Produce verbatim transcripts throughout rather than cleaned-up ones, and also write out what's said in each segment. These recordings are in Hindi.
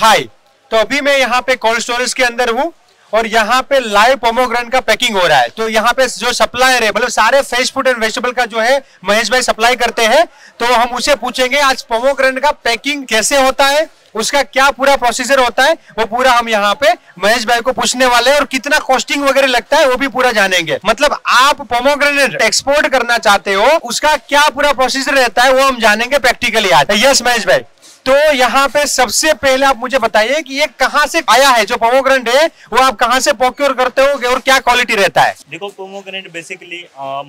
हाय, तो अभी मैं यहाँ पे कोल्ड स्टोरेज के अंदर हूँ और यहाँ पे लाइव पोमोग्रेनेट का पैकिंग हो रहा है। तो यहाँ पे जो सप्लायर है, मतलब सारे फ्रेश फूड एंड वेजिटेबल का जो है महेश भाई सप्लाई करते हैं, तो हम उसे पूछेंगे आज पोमोग्रेनेट का पैकिंग कैसे होता है, उसका क्या पूरा प्रोसीजर होता है, वो पूरा हम यहाँ पे महेश भाई को पूछने वाले हैं। और कितना कॉस्टिंग वगैरह लगता है वो भी पूरा जानेंगे। मतलब आप पोमोग्रेनेट एक्सपोर्ट करना चाहते हो, उसका क्या पूरा प्रोसीजर रहता है वो हम जानेंगे प्रैक्टिकली आज। यस महेश भाई, तो यहाँ पे सबसे पहले आप मुझे बताइए कि ये कहाँ से आया है, जो पोमोग्रेनेट है वो आप कहाँ से प्रोक्योर करते हो और क्या क्वालिटी रहता है? देखो, पोमोग्रेनेट बेसिकली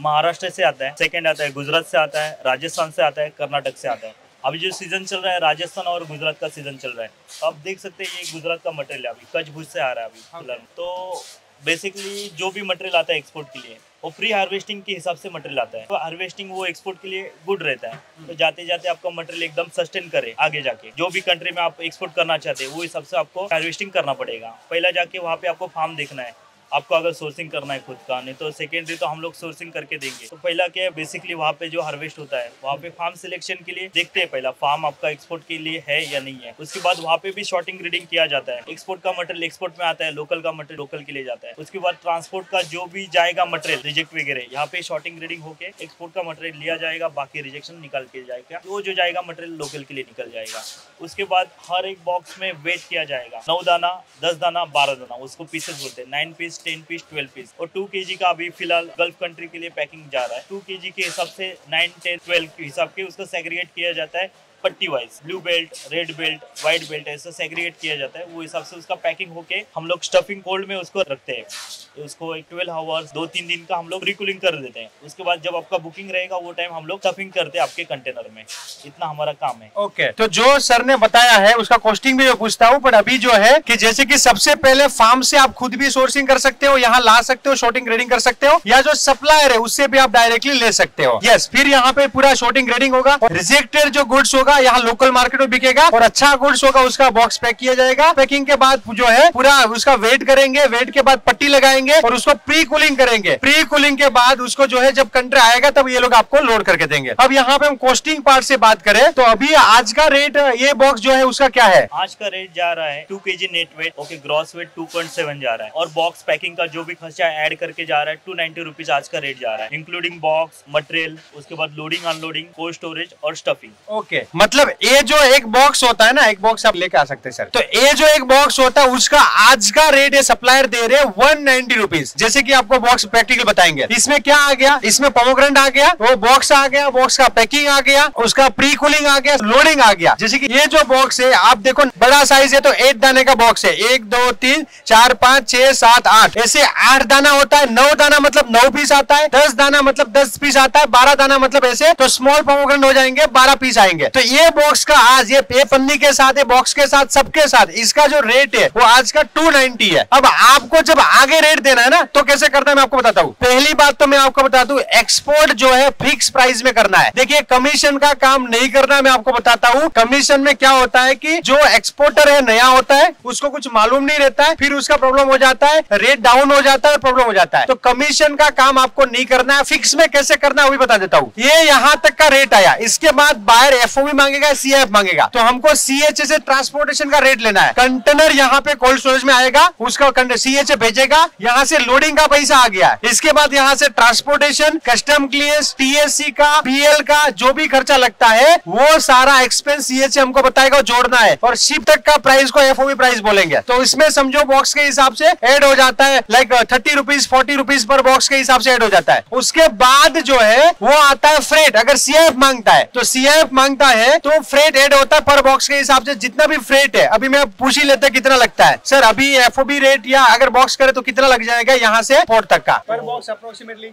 महाराष्ट्र से आता है, सेकंड आता है गुजरात से आता है, राजस्थान से आता है, कर्नाटक से आता है। अभी जो सीजन चल रहा है राजस्थान और गुजरात का सीजन चल रहा है। आप देख सकते हैं ये गुजरात का मटेरियल अभी कच्छ भुज से आ रहा है अभी फिलहाल। तो बेसिकली जो भी मटेरियल आता है एक्सपोर्ट के लिए वो प्री हार्वेस्टिंग के हिसाब से मटेरियल आता है। तो हार्वेस्टिंग वो एक्सपोर्ट के लिए गुड रहता है। तो जाते जाते आपका मटेरियल एकदम सस्टेन करे आगे जाके, जो भी कंट्री में आप एक्सपोर्ट करना चाहते हैं वो हिसाब से आपको हार्वेस्टिंग करना पड़ेगा। पहला जाके वहाँ पे आपको फार्म देखना है, आपको अगर सोर्सिंग करना है खुद का, नहीं तो सेकेंडरी तो हम लोग सोर्सिंग करके देंगे। तो पहला क्या है, बेसिकली वहाँ पे जो हार्वेस्ट होता है वहाँ पे फार्म सिलेक्शन के लिए देखते हैं पहला फार्म आपका एक्सपोर्ट के लिए है या नहीं है। उसके बाद वहाँ पे भी शॉर्टिंग ग्रेडिंग किया जाता है। एक्सपोर्ट का मटेरियल एक्सपोर्ट में आता है, लोकल का मटेरियल लोकल के लिए जाता है। उसके बाद ट्रांसपोर्ट का जो भी जाएगा मटेरियल रिजेक्ट वगैरह, यहाँ पे शॉर्टिंग ग्रेडिंग होकर एक्सपोर्ट का मटेरियल लिया जाएगा, बाकी रिजेक्शन निकाल के जाएगा। वो जो जाएगा मटेरियल लोकल के लिए निकल जाएगा। उसके बाद हर एक बॉक्स में वेट किया जाएगा, नौ दाना, दस दाना, बारह दाना, उसको पीसेस बोलते हैं, nine piece, ten piece, twelve piece. और टू केजी का अभी फिलहाल गल्फ कंट्री के लिए पैकिंग जा रहा है। टू केजी के हिसाब से नाइन, टेन, ट्वेल्व के हिसाब के उसका सेग्रीगेट किया जाता है पट्टी wise, blue belt, red belt, white belt, ऐसा सेग्रीगेट किया जाता है। वो हिसाब से उसका पैकिंग होके हम लोग स्टफिंग कोल्ड में उसको रखते हैं। उसको एक ट्वेल्व आवर्स दो तीन दिन का हम लोग रिकूलिंग कर देते हैं। उसके बाद जब आपका बुकिंग रहेगा वो टाइम हम लोग स्टफिंग करते हैं आपके कंटेनर में। इतना हमारा काम है। Okay okay. तो जो सर ने बताया है उसका कॉस्टिंग भी मैं पूछता हूँ, पर अभी जो है की जैसे की सबसे पहले फार्म से आप खुद भी सोर्सिंग कर सकते हो, यहाँ ला सकते हो, शॉर्टिंग ग्रेडिंग कर सकते हो, या जो सप्लायर है उससे भी आप डायरेक्टली ले सकते हो। यस, फिर यहाँ पे पूरा शॉर्टिंग ग्रेडिंग होगा। रिजेक्टेड जो गुड्स होगा यहाँ लोकल मार्केट में बिकेगा और अच्छा गुड्स होगा उसका बॉक्स पैक किया जाएगा। पैकिंग के बाद जो है पूरा उसका वेट करेंगे, वेट के बाद पट्टी लगाएंगे और उसको प्री कूलिंग करेंगे। प्री कूलिंग के बाद उसको जो है जब कंट्री आएगा तब ये लोग आपको लोड करके देंगे। अब यहाँ पे हम कॉस्टिंग पार्ट से बात करें तो अभी आज का रेट, ये बॉक्स जो है उसका क्या है? आज का रेट जा रहा है two K G net weight, okay, gross weight two point seven जा रहा है और बॉक्स पैकिंग का जो भी खर्चा एड करके जा रहा है टू नाइनटी रुपीज आज का रेट जा रहा है, इंक्लूडिंग बॉक्स मटेरियल, उसके बाद लोडिंग, अनलोडिंग, कोल्ड स्टोरेज और स्टफिंग। ओके, मतलब ये जो एक बॉक्स होता है ना, एक बॉक्स आप लेके आ सकते हैं सर, तो ये जो एक बॉक्स होता है उसका आज का रेट है सप्लायर दे रहे वन नाइनटी रुपीज। जैसे कि आपको बॉक्स प्रैक्टिकल बताएंगे, इसमें क्या आ गया, इसमें पोमोग्रेनेट आ गया, वो बॉक्स आ गया, बॉक्स का पैकिंग आ गया, उसका प्री कूलिंग आ गया, लोडिंग आ गया। जैसे की ये जो बॉक्स है आप देखो बड़ा साइज है, तो एट दाने का बॉक्स है, एक दो तीन चार पाँच छह सात आठ, ऐसे आठ दाना होता है, नौ दाना मतलब नौ पीस आता है, दस दाना मतलब दस पीस आता है, बारह दाना मतलब ऐसे, तो स्मॉल पोमोग्रेनेट हो जाएंगे, बारह पीस आएंगे। तो ये बॉक्स का आज ये पे पन्नी के साथ है, बॉक्स के साथ, सबके साथ इसका जो रेट है वो आज का टू नाइनटी है। अब आपको जब आगे रेट देना है ना तो कैसे करना है मैं आपको बताता हूँ। पहली बात तो मैं आपको बता दूं, एक्सपोर्ट जो है फिक्स प्राइस में करना है। देखिए, कमीशन का काम नहीं करना है। मैं आपको बताता हूँ कमीशन में क्या होता है कि जो एक्सपोर्टर है नया होता है, उसको कुछ मालूम नहीं रहता है, फिर उसका प्रॉब्लम हो जाता है, रेट डाउन हो जाता है, प्रॉब्लम हो जाता है। तो कमीशन का काम आपको नहीं करना है। फिक्स में कैसे करना है वो भी बता देता हूँ। ये यहाँ तक का रेट आया, इसके बाद बायर एफ भी मांगेगा, सीएफ मांगेगा, तो हमको सीएचए से ट्रांसपोर्टेशन का रेट लेना है। कंटेनर यहाँ पे कोल्ड स्टोरेज में आएगा, उसका सीएचए भेजेगा, यहाँ से लोडिंग का पैसा आ गया, इसके बाद यहाँ से ट्रांसपोर्टेशन, कस्टम क्लियरेंस, टीएससी का, पीएल का जो भी खर्चा लगता है वो सारा एक्सपेंस सीएचए हमको बताएगा, जोड़ना है। और शिप तक का प्राइस को एफओबी प्राइस बोलेंगे। तो इसमें समझो बॉक्स के हिसाब से एड हो जाता है, like thirty rupees forty rupees per box के हिसाब से एड हो जाता है। उसके बाद जो है वो आता है फ्रेट। अगर सीएफ मांगता है तो सीएफ मांगता है है, तो फ्रेट एड होता है पर बॉक्स के हिसाब से, जितना भी फ्रेट है। अभी मैं पूछ ही लेता कितना लगता है सर, अभी एफओबी रेट या अगर बॉक्स करे तो कितना लग जाएगा यहाँ से पोर्ट तक का per box approximately?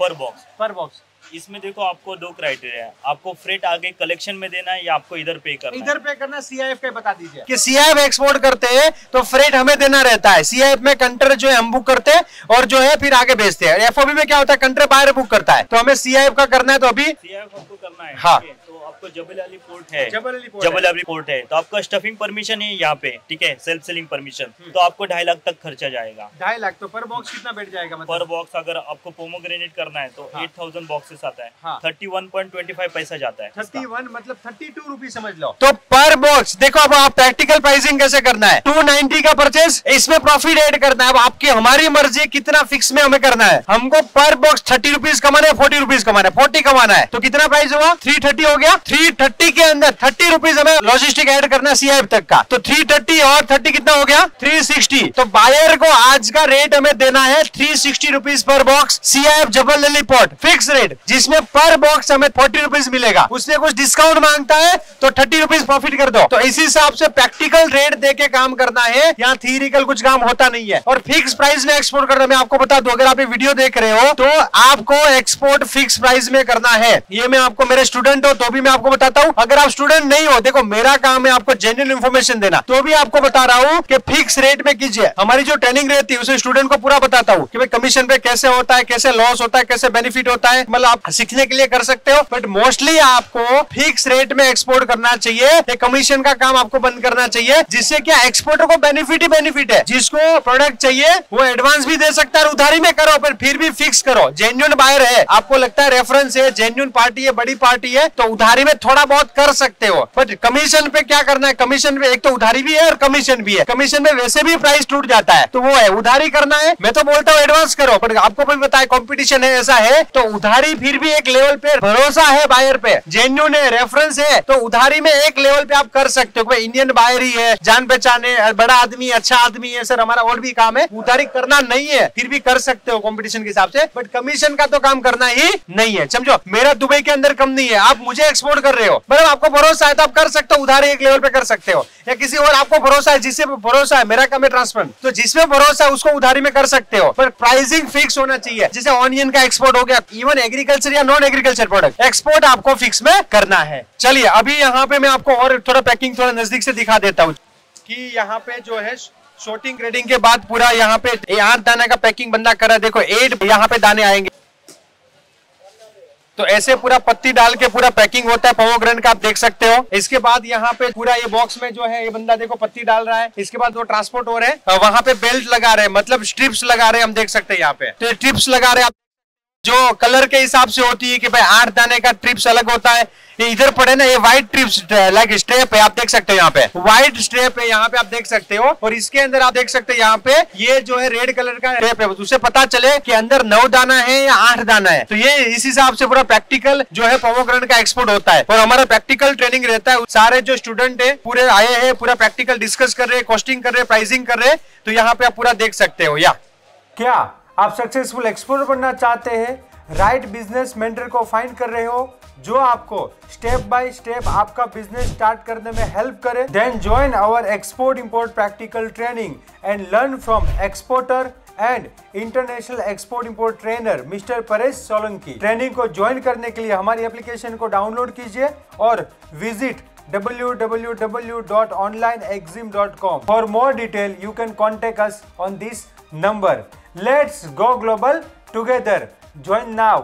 Per box per box इसमें देखो आपको दो क्राइटेरिया है, आपको फ्रेट आगे कलेक्शन में देना है या आपको इधर पे करना है। इधर पे करना सीआईएफ का बता दीजिए कि सीआईएफ एक्सपोर्ट करते हैं तो फ्रेट हमें देना रहता है, सीआईएफ में कंटेनर जो है हम बुक करते हैं और जो है फिर आगे भेजते हैं। एफओबी में क्या होता है, कंटेनर बाहर बुक करता है, तो हमें सीआईएफ का करना है। तो अभी सीआईएफ आपको करना है, हाँ, तो आपको जबल अली पोर्ट है, Jebel Ali port Jebel Ali port है, तो आपका स्टफिंग परमिशन है यहाँ पे, ठीक है, सेल्फ सेलिंग परमिशन, तो आपको ढाई लाख तक खर्चा जाएगा। ढाई लाख तो पर बॉक्स कितना बैठ जाएगा? पर बॉक्स अगर आपको पोमोग्रेनेट करना है तो एट थाउजेंड बॉक्सेस चार्जेस आता है, हाँ। Thirty one point two five पैसा जाता है, थर्टी वन मतलब थर्टी टू रुपीस समझ लो। तो पर बॉक्स देखो, अब आप प्रैक्टिकल प्राइसिंग कैसे करना है, टू नाइंटी का परचेस, इसमें प्रॉफिट ऐड करना है। अब आपकी हमारी मर्जी कितना फिक्स में हमें करना है, हमको पर बॉक्स थर्टी रुपीज कमाना है, फोर्टी रुपीज कमाना है, फोर्टी कमाना है। तो कितना प्राइस हुआ, थ्री थर्टी हो गया। थ्री थर्टी के अंदर थर्टी रुपीज हमें लॉजिस्टिक एड करना है सीआईएफ तक का, तो थ्री थर्टी और थर्टी कितना हो गया, थ्री सिक्सटी। तो बायर को आज का रेट हमें देना है three sixty rupees per box CIF Jabalpur port fix rate, जिसमें पर बॉक्स हमें फोर्टी रुपीज मिलेगा। उसने कुछ डिस्काउंट मांगता है तो थर्टी रुपीज प्रॉफिट कर दो। तो इसी हिसाब से प्रैक्टिकल रेट देके काम करना है, यहाँ थियरिकल कुछ काम होता नहीं है। और फिक्स प्राइस में एक्सपोर्ट करना, मैं आपको बता दूं, अगर आप ये वीडियो देख रहे हो तो आपको एक्सपोर्ट फिक्स प्राइस में करना है। ये मैं आपको, मेरे स्टूडेंट हो तो भी मैं आपको बताता हूँ, अगर आप स्टूडेंट नहीं हो, देखो मेरा काम है आपको जेन्युइन इन्फॉर्मेशन देना, तो भी आपको बता रहा हूँ कि फिक्स रेट में कीजिए। हमारी जो ट्रेनिंग रहती है उसे स्टूडेंट को पूरा बताता हूँ कि कमीशन पे कैसे होता है, कैसे लॉस होता है, कैसे बेनिफिट होता है, मतलब आप सीखने के लिए कर सकते हो। बट मोस्टली आपको फिक्स रेट में एक्सपोर्ट करना चाहिए, कमीशन का काम आपको बंद करना चाहिए, जिससे क्या एक्सपोर्टर को बेनिफिट ही बेनिफिट है। जिसको प्रोडक्ट चाहिए वो एडवांस भी दे सकता है, उधारी में करो, पर फिर भी फिक्स करो। जेन्युइन बायर है, आपको लगता है रेफरेंस है, जेन्युइन पार्टी है, बड़ी पार्टी है, तो उधारी में थोड़ा बहुत कर सकते हो। बट कमीशन पे क्या करना है, कमीशन पे एक तो उधारी भी है और कमीशन भी है, कमीशन में वैसे भी प्राइस टूट जाता है, तो वो है उधारी करना है। मैं तो बोलता हूँ एडवांस करो, बट आपको भी बताया कंपटीशन है, ऐसा है तो उधारी फिर भी एक लेवल पे भरोसा है बायर पे, जेन्युइन है, रेफरेंस है, तो उधारी में एक लेवल पे आप कर सकते हो। इंडियन बायर ही है, जान पहचान है, बड़ा आदमी, अच्छा आदमी है, सर हमारा और भी काम है, उधारी करना नहीं है, फिर भी कर सकते हो कंपटीशन के हिसाब से। बट कमीशन का तो काम करना ही नहीं है, समझो। मेरा दुबई के अंदर कम नहीं है, आप मुझे एक्सपोर्ट कर रहे हो, मतलब आपको भरोसा है तो आप कर सकते हो, उधारी एक लेवल पे कर सकते हो, या किसी और आपको भरोसा है, जिससे भरोसा है, मेरा काम है ट्रांसफर, तो जिसमें भरोसा है उसको उधारी में कर सकते हो, पर प्राइसिंग फिक्स होना चाहिए। जैसे ऑनियन का एक्सपोर्ट हो गया, इवन एग्रीकल्चर या नॉन एग्रीकल्चर प्रोडक्ट, एक्सपोर्ट आपको फिक्स में करना है। चलिए अभी यहाँ पे मैं आपको और थोड़ा पैकिंग थोड़ा नजदीक से दिखा देता हूँ कि यहाँ पे जो है शॉर्टिंग ग्रेडिंग के बाद पूरा यहाँ पे आठ दाना का पैकिंग बंदा कर रहा है। देखो एट यहाँ पे दाने आएंगे, तो ऐसे पूरा पत्ती डाल के पूरा पैकिंग होता है पोमोग्रेनेट का, आप देख सकते हो। इसके बाद यहाँ पे पूरा ये बॉक्स में जो है ये बंदा देखो पत्ती डाल रहा है, इसके बाद वो ट्रांसपोर्ट हो रहे हैं, वहाँ पे बेल्ट लगा रहे हैं, मतलब स्ट्रिप्स लगा रहे हैं, हम देख सकते हैं यहाँ पे, तो स्ट्रिप्स लगा रहे हैं जो कलर के हिसाब से होती है कि भाई आठ दाने का ट्रिप्स अलग होता है। ये इधर पड़े ना, ये व्हाइट ट्रिप्स लाइक स्ट्रेप है, आप देख सकते हो यहाँ पे व्हाइट स्ट्रेप है, यहाँ पे आप देख सकते हो। और इसके अंदर आप देख सकते हो यहाँ पे ये जो है रेड कलर का स्ट्रेप है, उससे पता चले कि अंदर नौ दाना है या आठ दाना है। तो ये इस हिसाब से पूरा प्रैक्टिकल जो है पोमोग्रेनेट का एक्सपोर्ट होता है, और हमारा प्रैक्टिकल ट्रेनिंग रहता है। सारे जो स्टूडेंट है पूरे आए हैं, पूरा प्रैक्टिकल डिस्कस कर रहे हैं, कॉस्टिंग कर रहे हैं, प्राइसिंग कर रहे हैं, तो यहाँ पे आप पूरा देख सकते हो। या क्या आप सक्सेसफुल एक्सपोर्टर बनना चाहते हैं, राइट बिजनेस मेंटर को फाइंड कर रहे हो जो आपको स्टेप बाय स्टेप आपका बिजनेस स्टार्ट करने में हेल्प करे, then join our export import practical training and learn from exporter and international export import trainer mister Paresh Solanki. Training को ज्वाइन करने के लिए हमारी एप्लीकेशन को डाउनलोड कीजिए और visit W W W dot online exim dot com for more detail you can contact us on this number. Let's go global together. Join now.